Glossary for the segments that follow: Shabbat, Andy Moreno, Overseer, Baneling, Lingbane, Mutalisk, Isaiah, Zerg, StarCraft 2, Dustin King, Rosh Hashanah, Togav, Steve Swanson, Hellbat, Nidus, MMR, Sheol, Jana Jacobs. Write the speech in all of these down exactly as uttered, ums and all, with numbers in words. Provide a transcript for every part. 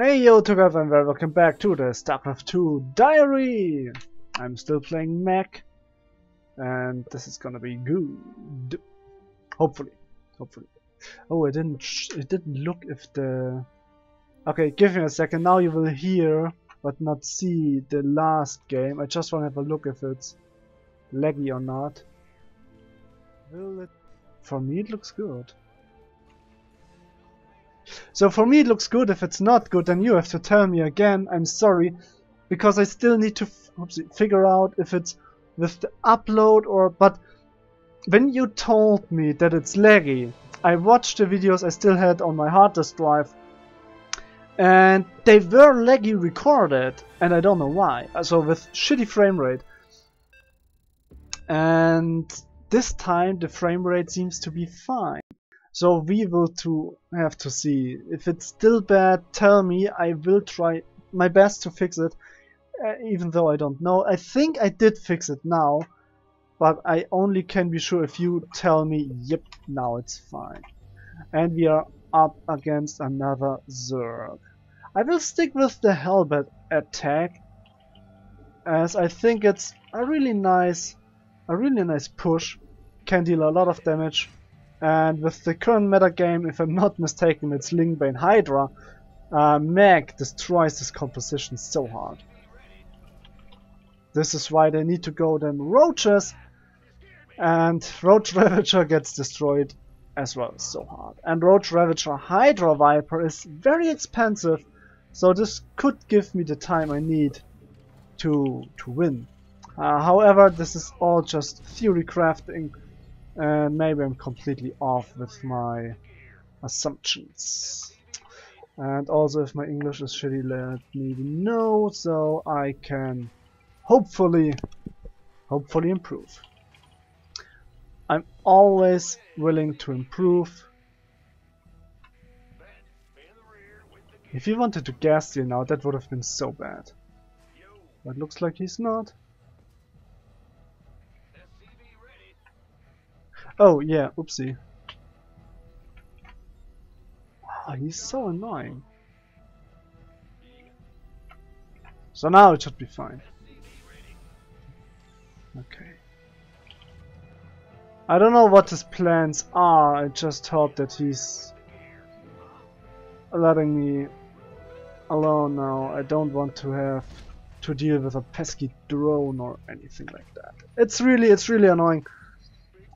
Hey yo, Togav, and welcome back to the StarCraft two Diary! I'm still playing Mech, and this is gonna be good. Hopefully, hopefully. Oh, it didn't sh it didn't look if the... Okay, give me a second, now you will hear, but not see, the last game. I just wanna have a look if it's laggy or not. Will it... For me it looks good. So for me it looks good. If it's not good, then you have to tell me again. I'm sorry, because I still need to f oopsie, figure out if it's with the upload or... But when you told me that it's laggy, I watched the videos I still had on my hard disk drive, and they were laggy recorded, and I don't know why. So with shitty frame rate. And this time the frame rate seems to be fine. So we will to have to see. If it's still bad, tell me. I will try my best to fix it, uh, even though I don't know. I think I did fix it now, but I only can be sure if you tell me, yep, now it's fine. And we are up against another Zerg. I will stick with the Hellbat attack, as I think it's a really nice, a really nice push. Can deal a lot of damage. And with the current metagame, if I'm not mistaken, it's Lingbane Hydra. Uh, Mech destroys this composition so hard. This is why they need to go then Roaches. And Roach Ravager gets destroyed as well, so hard. And Roach Ravager Hydra Viper is very expensive, so this could give me the time I need to, to win. Uh, however, this is all just theory crafting. And maybe I'm completely off with my assumptions. And also, if my English is shitty, let me know so I can hopefully, hopefully improve. I'm always willing to improve. If he wanted to gas you now, that would have been so bad. But looks like he's not. Oh, yeah, oopsie. Oh, he's so annoying. So now it should be fine. Okay. I don't know what his plans are, I just hope that he's letting me alone now. I don't want to have to deal with a pesky drone or anything like that. It's really, it's really annoying.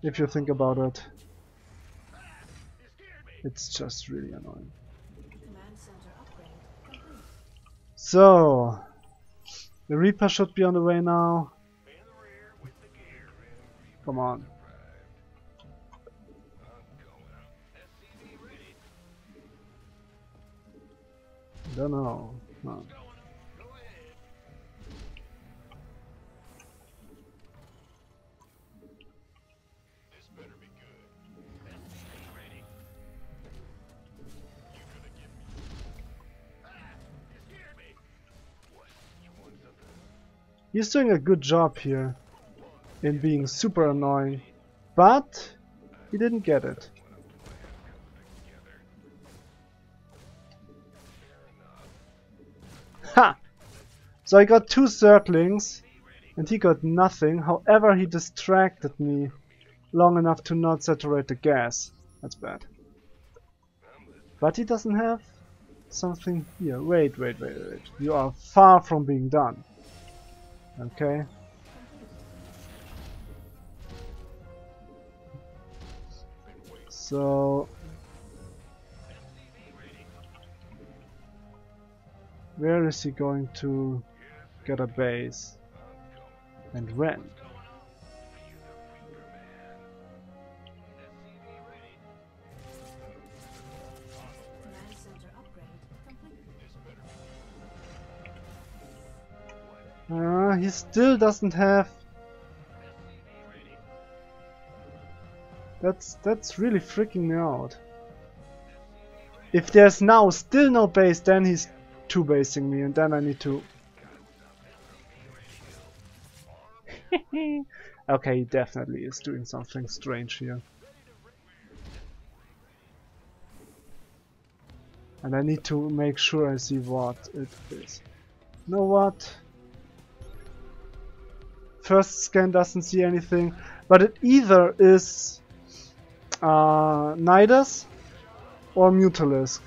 If you think about it, it's just really annoying. So, the Reaper should be on the way now. Come on. I don't know. No. He's doing a good job here in being super annoying, but he didn't get it. Ha! So I got two Zerglings and he got nothing, however he distracted me long enough to not saturate the gas. That's bad. But he doesn't have something here. Wait, wait, wait, wait. You are far from being done. Okay. So where is he going to get a base? And when? Uh, he still doesn't have... That's that's really freaking me out. If there's now still no base, then he's two-basing me, and then I need to... Okay, he definitely is doing something strange here. and I need to make sure I see what it is. You know what? First scan doesn't see anything, but it either is uh, Nidus or Mutalisk.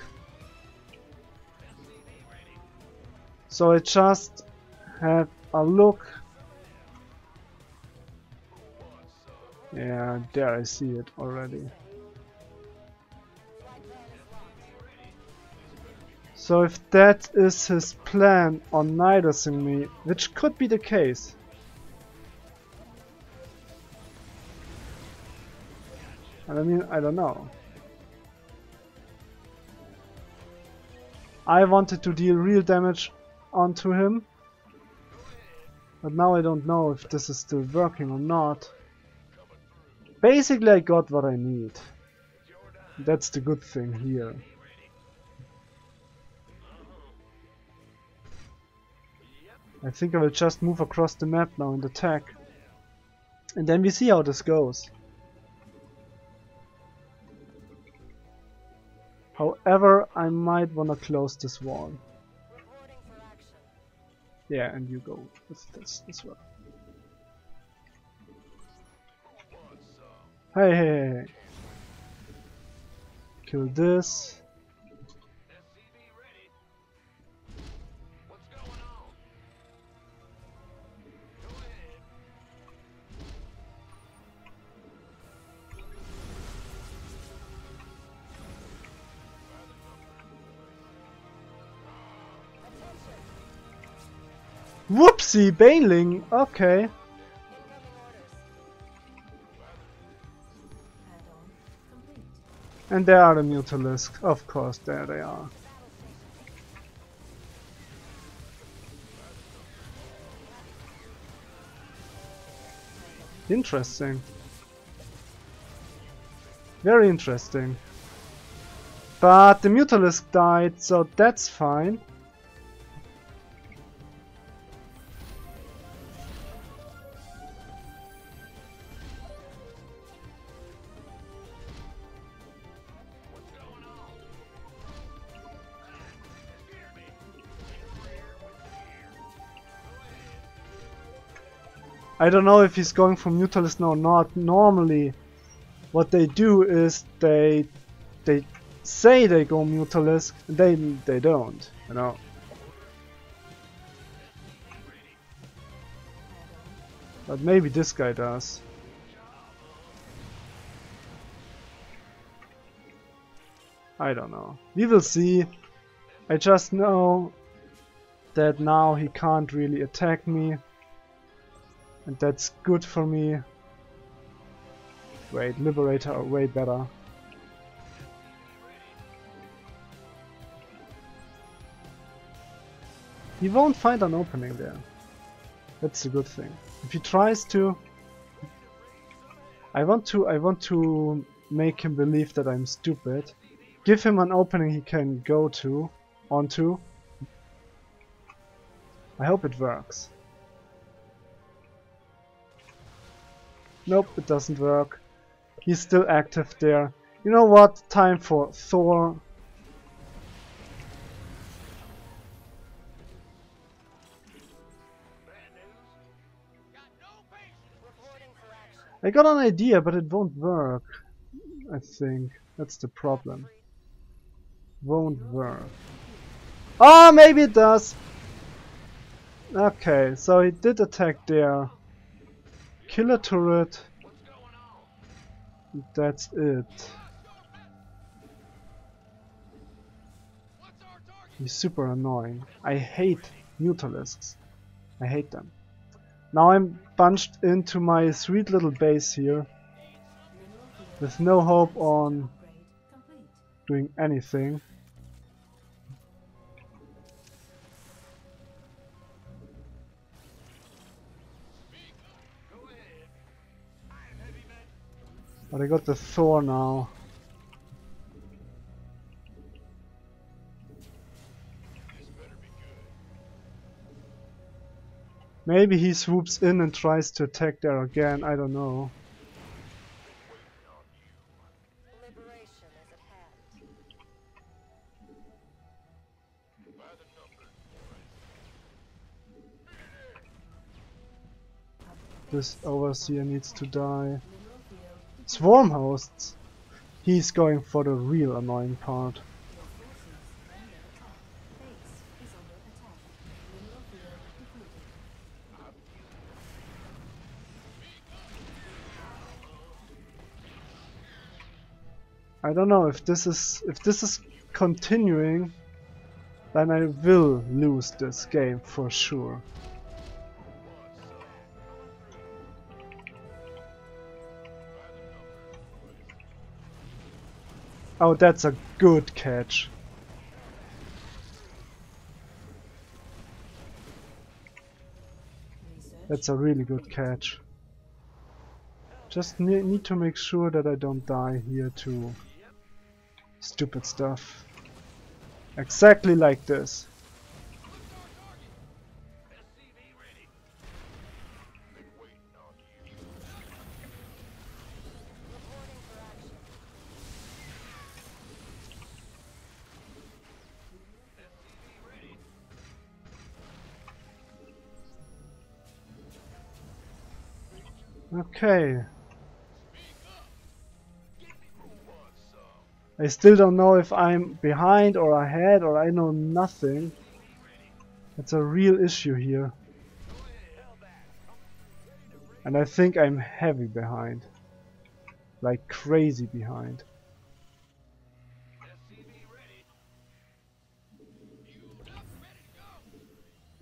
So I just have a look. Yeah, there I see it already. So if that is his plan on Nidusing me, which could be the case. And I mean, I don't know. I wanted to deal real damage onto him, but now I don't know if this is still working or not. Basically, I got what I need. That's the good thing here. I think I will just move across the map now and attack, and then we see how this goes. However, I might wanna close this wall. Yeah, and you go with this as well. Hey, hey, hey. Kill this. Whoopsie, Baneling, okay. And there are the Mutalisk, of course, there they are. Interesting. Very interesting. But the Mutalisk died, so that's fine. I don't know if he's going for Mutalisk now or not. Normally what they do is they they say they go Mutalisk, and they they don't, you know. But maybe this guy does. I don't know. We will see. I just know that now he can't really attack me. And that's good for me. Wait, Liberator are way better. He won't find an opening there. That's a good thing. If he tries to, I want to I want to make him believe that I'm stupid. Give him an opening he can go to onto. I hope it works. Nope, it doesn't work. He's still active there. You know what? Time for Thor. I got an idea, but it won't work. I think that's the problem. Won't work. Oh, maybe it does. Okay, so he did attack there. Killer turret. That's it. He's super annoying. I hate Mutalisks. I hate them. Now I'm bunched into my sweet little base here, with no hope on doing anything. But I got the Thor now. Maybe he swoops in and tries to attack there again, I don't know. this overseer needs to die. Swarm hosts! He's going for the real annoying part. I don't know if this is if this is continuing, then I will lose this game for sure. Oh, that's a good catch. That's a really good catch. Just ne- need to make sure that I don't die here too. Stupid stuff. Exactly like this. Okay. I still don't know if I'm behind or ahead or I know nothing. It's a real issue here. And I think I'm heavy behind. Like crazy behind.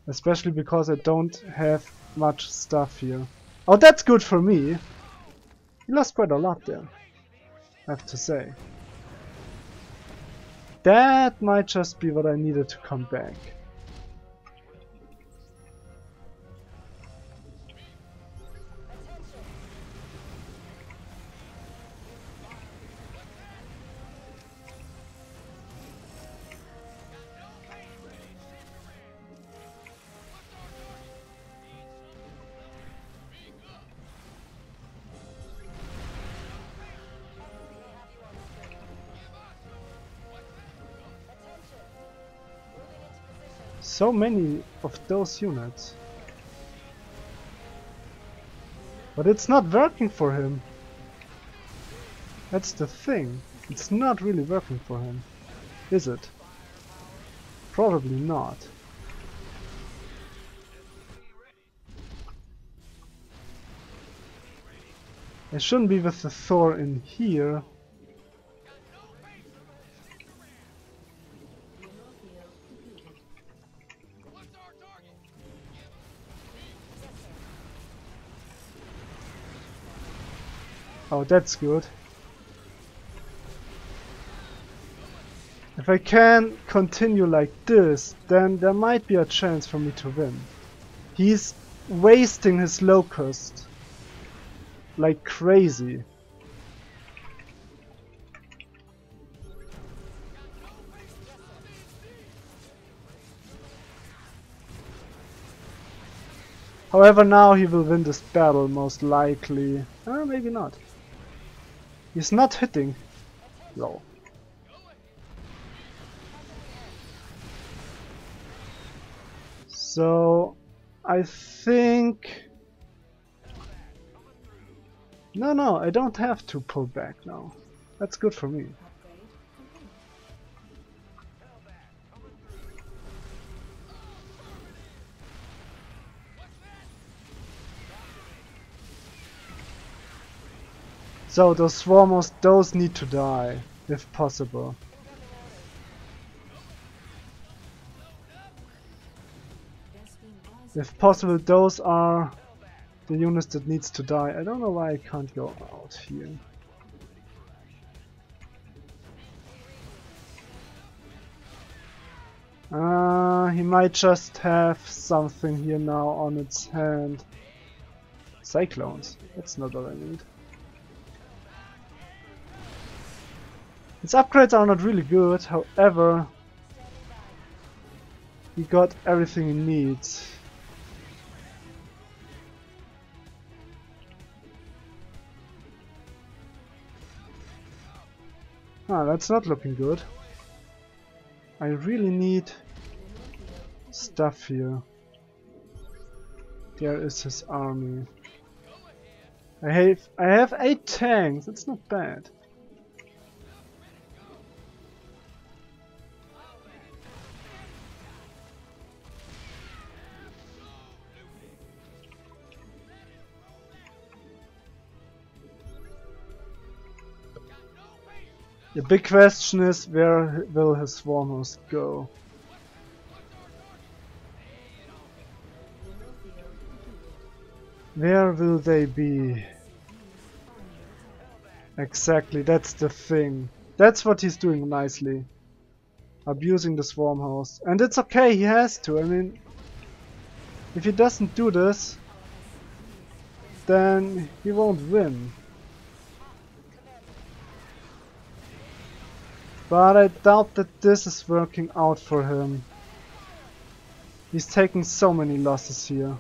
Especially because I don't have much stuff here. Oh, that's good for me. He lost quite a lot there, I have to say. That might just be what I needed to come back. So many of those units. But it's not working for him. That's the thing. It's not really working for him. Is it? Probably not. I shouldn't be with the Thor in here. Oh, that's good. If I can continue like this, then there might be a chance for me to win. He's wasting his locust like crazy. However, now he will win this battle most likely. Uh, maybe not. He's not hitting. No. So I think No no, I don't have to pull back now. That's good for me. So those swarmers, those need to die, if possible. If possible, those are the units that needs to die. I don't know why I can't go out here. Uh, he might just have something here now on its hand. Cyclones, that's not what I need. His upgrades are not really good, however, he got everything he needs. Ah, that's not looking good. I really need stuff here. There is his army. I have I have eight tanks. That's not bad. The big question is, where will his swarmers go? Where will they be? Exactly, that's the thing. That's what he's doing nicely. Abusing the swarm house. And it's okay, he has to. I mean, if he doesn't do this, then he won't win. But I doubt that this is working out for him. He's taking so many losses here.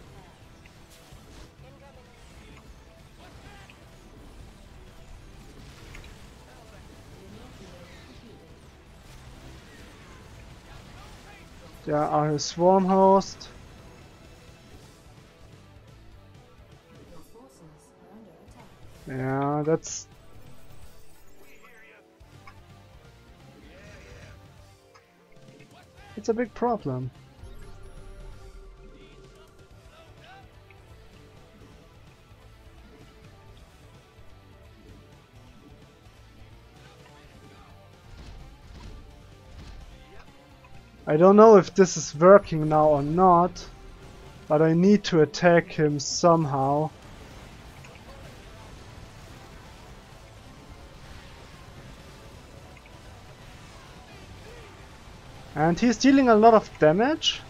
There are his swarm hosts. Yeah, that's... It's a big problem. I don't know if this is working now or not, but I need to attack him somehow. And he's dealing a lot of damage.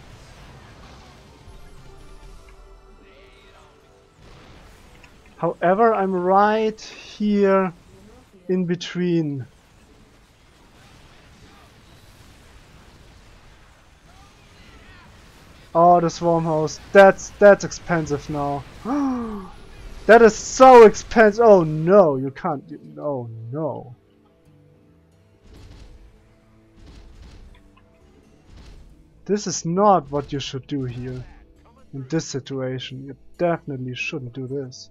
However, I'm right here in between. Oh, the swarm house. That's that's expensive now. That is so expensive. Oh no, you can't. Oh no. This is not what you should do here. In this situation, you definitely shouldn't do this.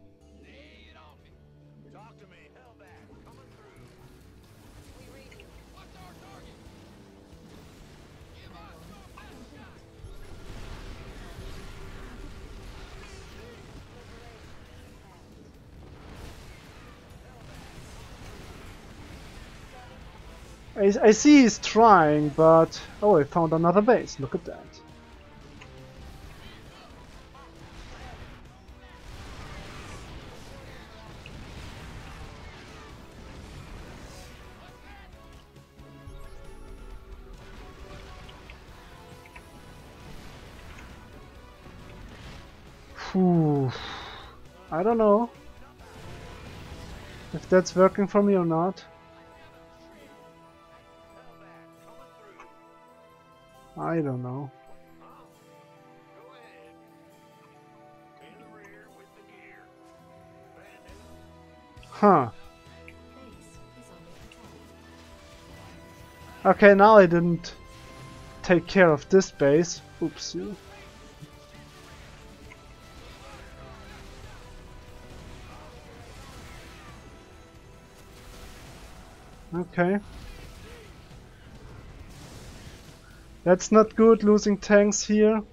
I, I see he's trying, but... Oh, I found another base. Look at that. Whew. I don't know if that's working for me or not. I don't know. Huh. Okay, now I didn't take care of this base. Oopsie. Okay. That's not good, losing tanks here.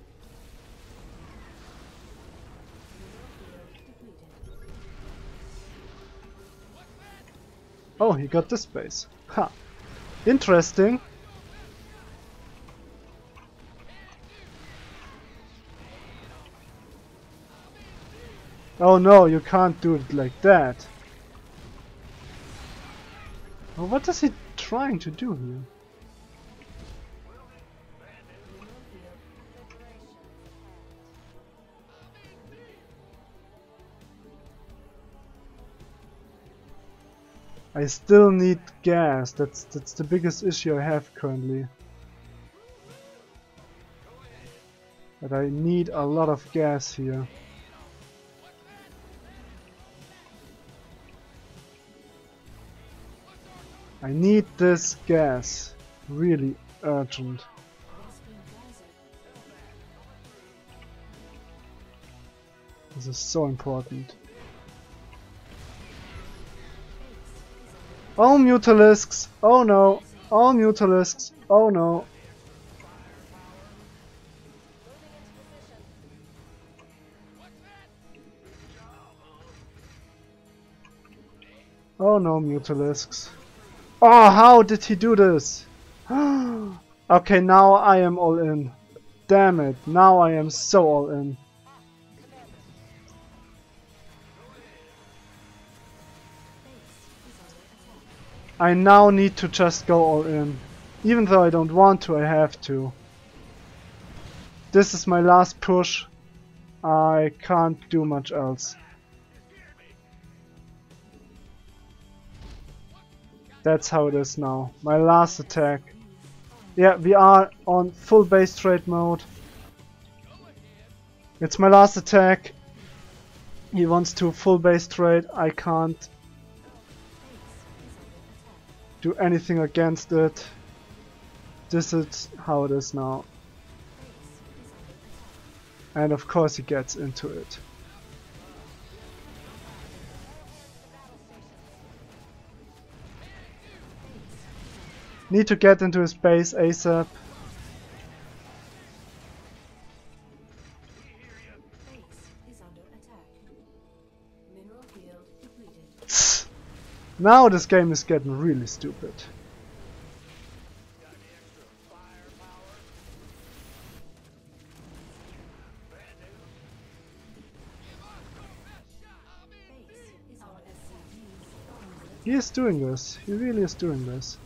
Oh, he got this base. Ha! Interesting. Oh no, you can't do it like that. Well, what is he trying to do here? I still need gas. That's that's the biggest issue I have currently. But I need a lot of gas here. I need this gas. Really urgent. This is so important. Oh, Mutalisks! Oh no! Oh, Mutalisks! Oh no! Oh no, Mutalisks. Oh, how did he do this? Okay, now I am all in. Damn it, now I am so all in. I now need to just go all in. Even though I don't want to, I have to. This is my last push. I can't do much else. That's how it is now. My last attack. Yeah, we are on full base trade mode. It's my last attack. He wants to full base trade. I can't do anything against it. This is how it is now. And of course he gets into it. Need to get into his base ASAP. Now this game is getting really stupid. He is doing this. He really is doing this.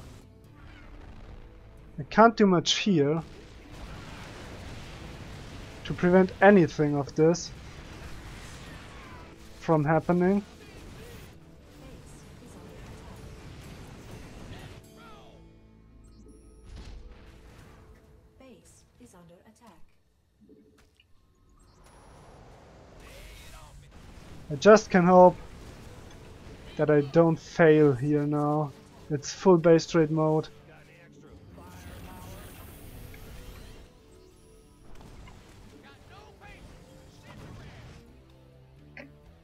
I can't do much here to prevent anything of this from happening. Base is under attack. I just can hope that I don't fail here now. It's full base trade mode.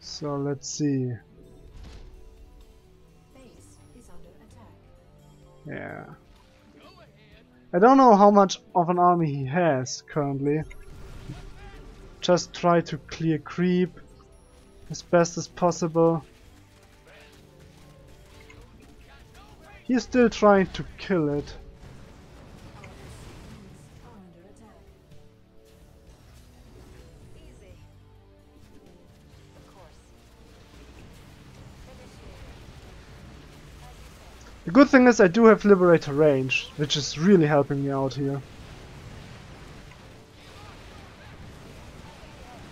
So let's see. Base is under attack. Yeah. I don't know how much of an army he has currently. Just try to clear creep as best as possible. He's still trying to kill it. The good thing is I do have Liberator range, which is really helping me out here.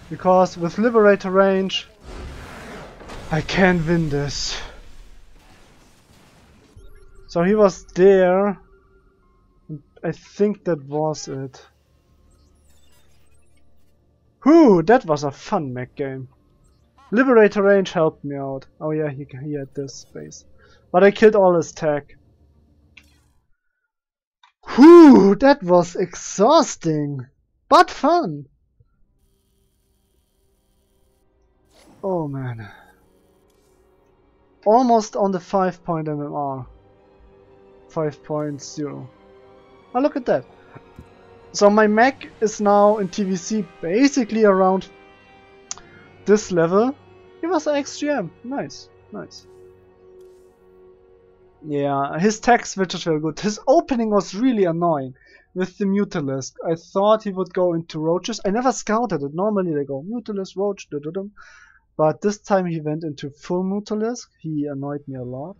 Because with Liberator range, I can win this. So he was there. I think that was it. Whew, that was a fun mech game. Liberator range helped me out. Oh yeah, he, he had this space. But I killed all his tech. Whew, that was exhausting, but fun. Oh man. Almost on the five point M M R. five point zero. Oh, look at that. So my mech is now in T V C basically around this level. It was an X G M. Nice, nice. Yeah, his tech switch is very good. His opening was really annoying with the Mutalisk. I thought he would go into roaches. I never scouted it. Normally they go Mutalisk, roach, da da dum. But this time he went into full Mutalisk. He annoyed me a lot.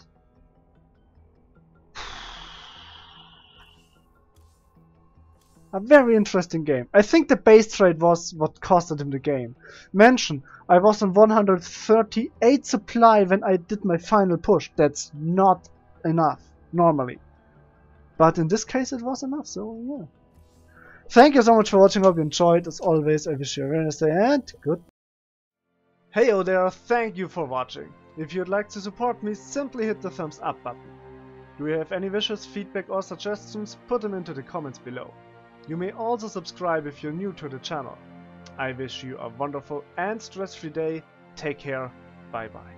A very interesting game. I think the base trade was what costed him the game. Mention, I was on one hundred thirty-eight supply when I did my final push. That's not enough normally, but in this case it was enough. So yeah, thank you so much for watching. Hope you enjoyed. As always, I wish you a very nice day and good. Hey oh there, thank you for watching. If you'd like to support me, simply hit the thumbs up button. Do you have any wishes, feedback or suggestions? Put them into the comments below. You may also subscribe if you're new to the channel. I wish you a wonderful and stress-free day. Take care. Bye bye.